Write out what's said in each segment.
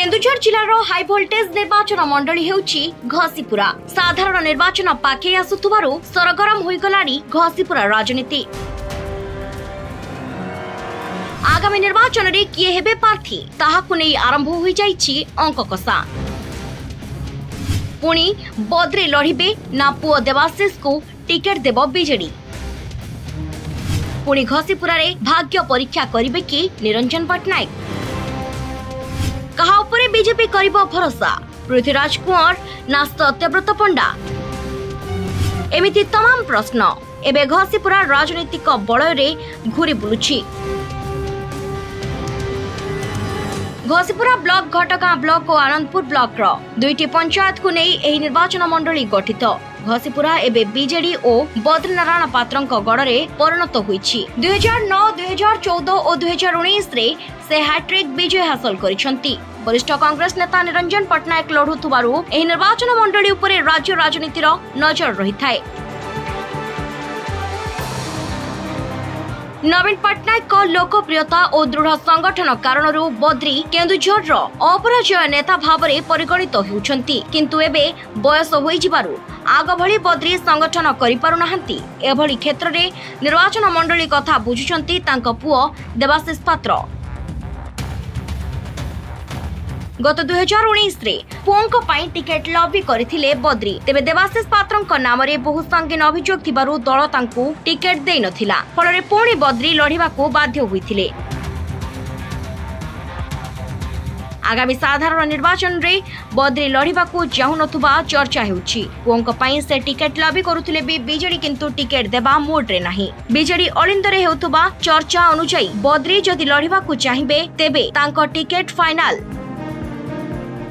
Keonjhar जिलार high voltage निर्वाचन मंडली हेउची घसीपुरा। साधारण निर्वाचन पाखे आसुथुबारु सरगरम होइगलाणी घसीपुरा राजनीति। आगामी निर्वाचन रे किए हेबे प्रार्थी ताहाकु नै आरंभ होई जाईची अंक कसा। पुणी बद्रे लढिबे ना पुओ देवाशीष को टिकट देबो बीजेडी। पुणी घसीपुरा रे भाग्य परीक्षा करिबे कि निरंजन पट्टनायक। कहा उपरे बीजेपी करिब भरोसा, पृथ्वीराज ना अत्यव्रत पंडा। एमिति तमाम प्रश्न एबे घसीपुरा राजनीतिक बलय रे घुरी बुलुछि। घसीपुरा ब्लॉक, घटगां ब्लॉक और आनंदपुर ब्लॉक रो दुईटी पंचायत को नेई एही निर्वाचन मंडली गठित। घसीपुरा एबे बीजेडी और बद्रीनारायण पात्रंक गड़रे परिणत होईछि। 2009, 2014 और 2019 रे से हैट्रिक विजय हासिल करिसंती। वरिष्ठ कांग्रेस नेता निरंजन पट्टनायक लढुथुबारु एही निर्वाचन मंडली उपरे राज्य राजनीतिर नजर रही थाए। नवीन पटनायक लोकप्रियता और दृढ़ संगठन कारणरू बद्री केन्दुझर अपराजय नेता भावरे परिगणित होउछंती, किंतु एबे बयस होई जिबारु आग भली बद्री संगठन करि पारु नाहंती। एभली क्षेत्र रे निर्वाचन मंडली कथा बुझुछंती तांको पुओ देवाशीष पात्र। गत 2019 रे पुओंक पाई टिकेट लॉबी करिथिले बद्री। तेबे देवाशीष पात्रंक नामरे बहु संगीन अभियोग थिबारु दल तांकु टिकेट देइ नथिला। फलरे पुणी बद्री लढिबाकू बाध्य होइथिले। आगामी साधारण निर्वाचन रे बद्री लढिबाकू चाहुनथुबा चर्चा हेउछि। पुओंक पाई से टिकेट लॉबी करुथिले बि बीजेडी किंतु टिकेट देबा मोड रे नाही। बीजेडी अलिंदरे हेउथुबा चर्चा अनुसार बद्री जदि लढिबाकू चाहिबे तेबे तांको टिकेट फाइनल,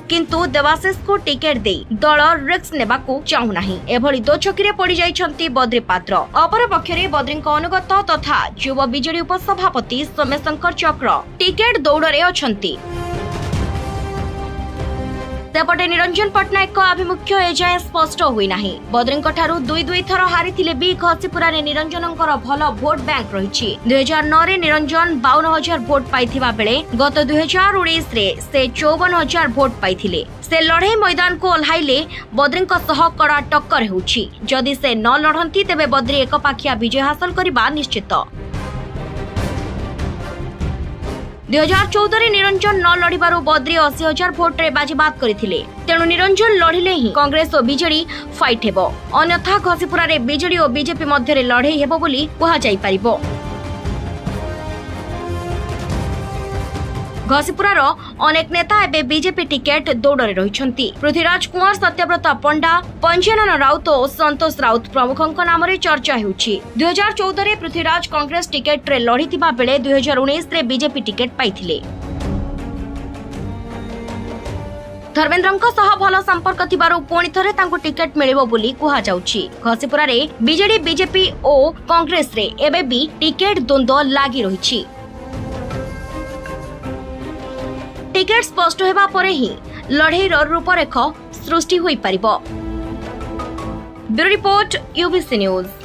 किंतु देवाशीष को टिकेट दे दल रिस्क नेबाकू चाहू नाही। एभली दोछकीरे पड़ी जाइछंती बद्री पात्र। अपरपक्षरे बद्रीक अनुगत तथा युवा बीजेडी उपसभापति समयशंकर चक्र टिकेट दौड़े अछंती। सेपटे निरंजन पट्टनायक आभिमुख्य एजाए स्पष्ट होई नाही। बद्रीक ठारू दुई थर हारिथिले बि घसीपुरा रे निरंजनंकर भल भोट बैंक रहिछि। 2009 रे निरंजन 52000 भोट पाइथिबा बेले गत 2019 रे से 54000 भोट पाइथिले। से लड़े मैदान को ओल्हाइले बद्रीक सह कड़ा टक्कर होउछि। जदि से न लढंती तेबे बद्री एकपाखिया विजय हासिल करिबा निश्चित। 2014 रे निरंजन न लढिबारु बद्री 80000 भोट रे बाजीबात करिथिले। तेणु निरंजन लढिले ही कांग्रेस और बीजेडी फाइट हेबो, अन्यथा घसीपुरा रे बीजेडी और बीजेपी मध्य रे लढे हेबो बोली कहा जाई परिबो। घसीपुरा रो अनेक नेता एबे बीजेपी टिकेट दौड़ रे रहिछंती। पृथ्वीराज कुंवर, सत्यव्रत पंडा, पंचनन राउत और संतोष राउत प्रमुखों नाम रे चर्चा हेउछि। 2014 रे पृथ्वीराज कांग्रेस टिकेट रे लढिथिबा बेले 2019 रे बीजेपी टिकेट पाइथिले। धर्मेन्द्रंक सह भल संपर्क थिबारु पुणी थरे तांको टिकेट मिलिबो बोली कहा जाउछि। घसीपुरा रे बीजेडी, बीजेपी और कांग्रेस रे एबे भी टिकेट द्वंद्व लागि रहिछि। टिकेट स्पष्ट हेबा परे ही लढेईर रूपरेखा सृष्टि होई परिबो। Bureau report, UBC news.